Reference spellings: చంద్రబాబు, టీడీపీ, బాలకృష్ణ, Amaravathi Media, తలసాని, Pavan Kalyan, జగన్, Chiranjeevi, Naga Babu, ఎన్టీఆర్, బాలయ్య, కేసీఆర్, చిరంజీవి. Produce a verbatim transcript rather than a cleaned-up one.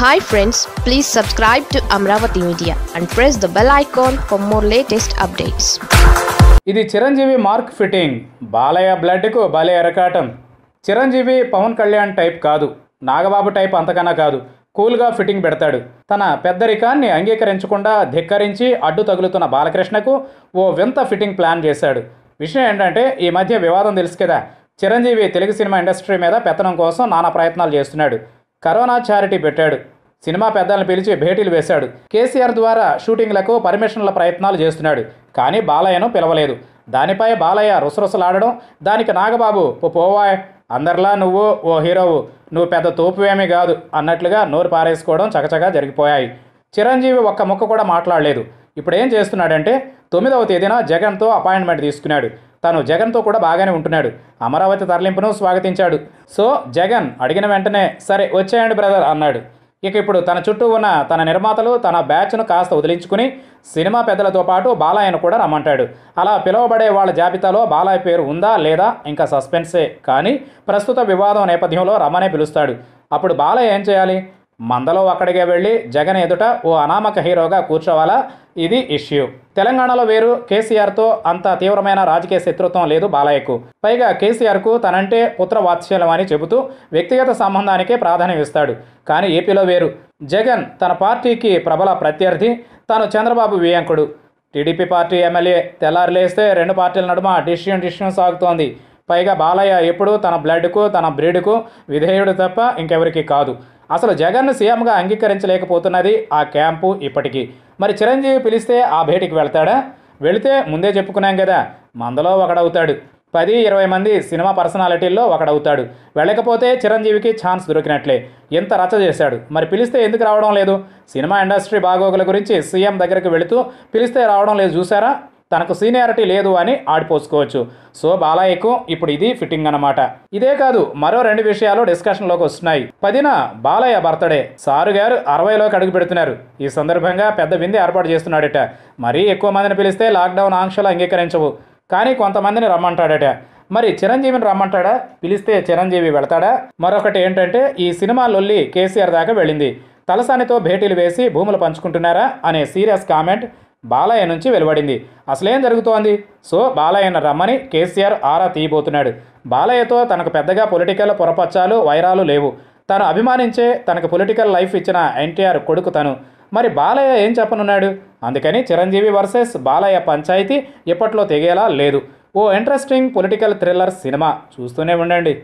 Hi friends, please subscribe to Amaravathi Media and press the bell icon for more latest updates. This is Chiranjeevi Mark Fitting. Balaya blood ko balaya rakatam. Chiranjeevi Pavan Kalyan type kadu. Naga Babu type antakana kadu. కూల్గా fitting పెడతాడు. తన పెద్దరికాన్ని అంగీకరించకుండా ధిక్కరించి అడ్డు తగులుతున్న బాలకృష్ణకు ఓ వింత fitting plan చేశాడు. విషయం ఏంటంటే, ఈ మధ్య వివాదం తెలుసు కదా, చిరంజీవి తెలుగు సినిమా ఇండస్ట్రీ మీద పెత్తనం కోసం నానా ప్రయత్నాలు చేస్తున్నాడు. కరోనా ఛారిటీ పెట్టాడు, సినిమా పెద్దలను పిలిచి భేటీలు వేశాడు, కేసీఆర్ ద్వారా షూటింగ్లకు పర్మిషన్ల ప్రయత్నాలు చేస్తున్నాడు. కానీ బాలయ్యను పిలవలేదు. దానిపై బాలయ్య రుసరుసలాడడం, దానికి నాగబాబు పోవాయ్ అందరిలా నువ్వు ఓ హీరోవు, నువ్వు పెద్ద తోపువేమీ కాదు అన్నట్లుగా నోరు పారేసుకోవడం చకచకా జరిగిపోయాయి. చిరంజీవి ఒక్క ముక్క కూడా మాట్లాడలేదు. ఇప్పుడు ఏం చేస్తున్నాడంటే, తొమ్మిదవ తేదీన జగన్తో అపాయింట్మెంట్ తీసుకున్నాడు. తను జగన్తో కూడా బాగానే ఉంటున్నాడు. అమరావతి తరలింపును స్వాగతించాడు. సో జగన్ అడిగిన వెంటనే సరే వచ్చేయండి బ్రదర్ అన్నాడు. ఇక ఇప్పుడు తన చుట్టూ ఉన్న తన నిర్మాతలు తన బ్యాచ్ను కాస్త వదిలించుకుని సినిమా పెద్దలతో పాటు బాలయ్యను కూడా రమ్మంటాడు. అలా పిలువబడే వాళ్ళ జాబితాలో బాలయ్య పేరు ఉందా లేదా ఇంకా సస్పెన్సే. కానీ ప్రస్తుత వివాదం నేపథ్యంలో రమ్మనే పిలుస్తాడు. అప్పుడు బాలయ్య ఏం చేయాలి? మందలో అక్కడికే వెళ్ళి జగన్ ఎదుట ఓ అనామక హీరోగా కూర్చోవాలా? ఇది ఇష్యూ. తెలంగాణలో వేరు, కేసీఆర్తో అంత తీవ్రమైన రాజకీయ శత్రుత్వం లేదు బాలయ్యకు. పైగా కేసీఆర్కు తనంటే పుత్రవాత్సల్యం అని చెబుతూ వ్యక్తిగత సంబంధానికే ప్రాధాన్యం ఇస్తాడు. కానీ ఏపీలో వేరు, జగన్ తన పార్టీకి ప్రబల ప్రత్యర్థి, తాను చంద్రబాబు వియంకుడు, టీడీపీ పార్టీ ఎమ్మెల్యే. తెల్లారులేస్తే రెండు పార్టీల నడుమ డిష్యూన్ డిష్యూన్ సాగుతోంది. పైగా బాలయ్య ఎప్పుడూ తన బ్లడ్కు తన బ్రీడ్కు విధేయుడు తప్ప ఇంకెవరికి కాదు. అసలు జగన్ను సీఎంగా అంగీకరించలేకపోతున్నది ఆ క్యాంపు ఇప్పటికీ. మరి చిరంజీవి పిలిస్తే ఆ భేటీకి వెళ్తాడా? వెళితే ముందే చెప్పుకున్నాం కదా, మందలో ఒకడవుతాడు, పది ఇరవై మంది సినిమా పర్సనాలిటీల్లో ఒకడవుతాడు. వెళ్ళకపోతే చిరంజీవికి ఛాన్స్ దొరికినట్లే. ఎంత రచ్చ చేశాడు, మరి పిలిస్తే ఎందుకు రావడం లేదు? సినిమా ఇండస్ట్రీ బాగోగుల గురించి సీఎం దగ్గరికి వెళుతూ పిలిస్తే రావడం లేదు చూసారా. తనకు సీనియారిటీ లేదు అని ఆడిపోసుకోవచ్చు. సో బాలయ్యకు ఇప్పుడు ఇది ఫిట్టింగ్ అన్నమాట. ఇదే కాదు, మరో రెండు విషయాలు డిస్కషన్లోకి వస్తున్నాయి. పదిన బాలయ్య బర్త్డే. సారు గారు అరవైలోకి అడుగు పెడుతున్నారు. ఈ సందర్భంగా పెద్ద విందు ఏర్పాటు చేస్తున్నాడట. మరీ ఎక్కువ మందిని పిలిస్తే లాక్డౌన్ ఆంక్షలు అంగీకరించవు. కానీ కొంతమందిని రమ్మంటాడట. మరి చిరంజీవిని రమ్మంటాడా? పిలిస్తే చిరంజీవి వెళతాడా? మరొకటి ఏంటంటే, ఈ సినిమా లొల్లి కేసీఆర్ దాకా వెళ్ళింది. తలసానితో భేటీలు వేసి భూములు పంచుకుంటున్నారా అనే సీరియస్ కామెంట్ బాలయ్య నుంచి వెలువడింది. అసలేం జరుగుతోంది? సో బాలయ్యను రమ్మని కేసీఆర్ ఆరా తీయబోతున్నాడు. బాలయ్యతో తనకు పెద్దగా పొలిటికల్ పొరపచ్చాలు వైరాలు లేవు. తను అభిమానించే, తనకు పొలిటికల్ లైఫ్ ఇచ్చిన ఎన్టీఆర్ కొడుకు తను. మరి బాలయ్య ఏం చెప్పనున్నాడు? అందుకని చిరంజీవి వర్సెస్ బాలయ్య పంచాయతీ ఎప్పట్లో తెగేలా లేదు. ఓ ఇంట్రెస్టింగ్ పొలిటికల్ థ్రిల్లర్ సినిమా. చూస్తూనే ఉండండి.